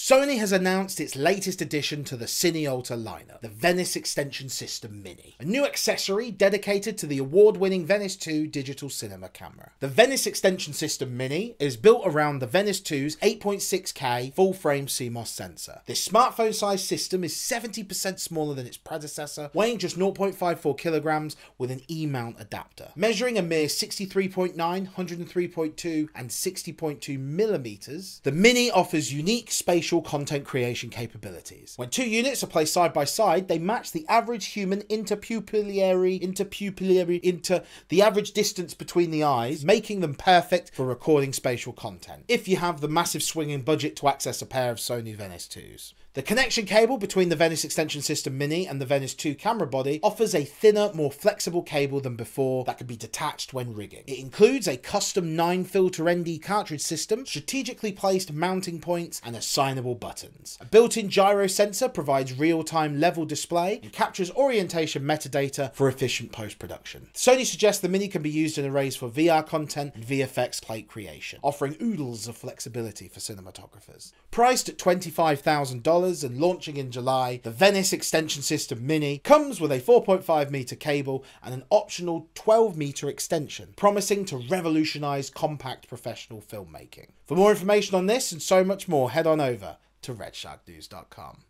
Sony has announced its latest addition to the CineAlta lineup, the Venice Extension System Mini, a new accessory dedicated to the award-winning Venice 2 digital cinema camera. The Venice Extension System Mini is built around the Venice 2's 8.6K full-frame CMOS sensor. This smartphone-sized system is 70% smaller than its predecessor, weighing just 0.54 kilograms with an E mount adapter. Measuring a mere 63.9, 103.2, and 60.2 millimeters, the Mini offers unique spatial content creation capabilities. When two units are placed side by side, they match the average human the average distance between the eyes, making them perfect for recording spatial content, if you have the massive swinging budget to access a pair of Sony Venice 2s. The connection cable between the Venice Extension System Mini and the Venice 2 camera body offers a thinner, more flexible cable than before that can be detached when rigging. It includes a custom 9-filter ND cartridge system, strategically placed mounting points, and assignable buttons. A built-in gyro sensor provides real-time level display and captures orientation metadata for efficient post-production. Sony suggests the Mini can be used in arrays for VR content and VFX plate creation, offering oodles of flexibility for cinematographers. Priced at $25,000, and launching in July, the Venice Extension System Mini comes with a 4.5-meter cable and an optional 12-meter extension, promising to revolutionize compact professional filmmaking. For more information on this and so much more, head on over to RedSharkNews.com.